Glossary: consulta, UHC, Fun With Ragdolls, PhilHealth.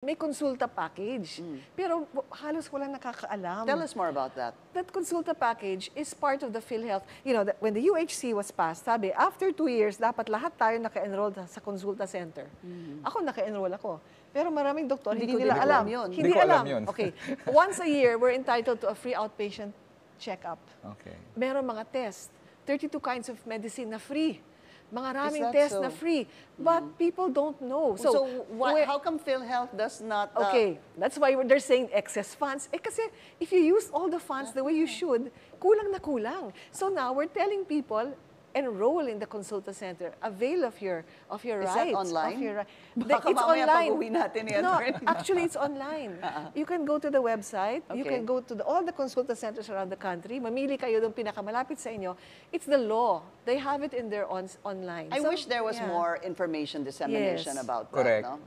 May consulta package, pero halos wala nakakaalam. Tell us more about that. That consulta package is part of the PhilHealth. You know, when the UHC was passed, sabi, after 2 years, dapat lahat tayo naka-enroll sa consulta center. Ako, naka-enroll ako. Pero maraming doktor, hindi nila alam yun. Okay. Once a year, we're entitled to a free outpatient check-up. Okay. Meron mga test. 32 kinds of medicine na free. Maraming tests na free, but people don't know. So how come PhilHealth does not... Okay, that's why they're saying excess funds. Eh, kasi if you use all the funds the way you should, kulang na kulang. So now we're telling people, enroll in the consulta center, avail of your rights. Is that online? It's online. No, actually, it's online. You can go to the website. You can go to all the consulta centers around the country. Mamili kayo ng pinakamalapit sa inyo. It's the law. They have it in their online. I wish there was more information dissemination about that. Correct.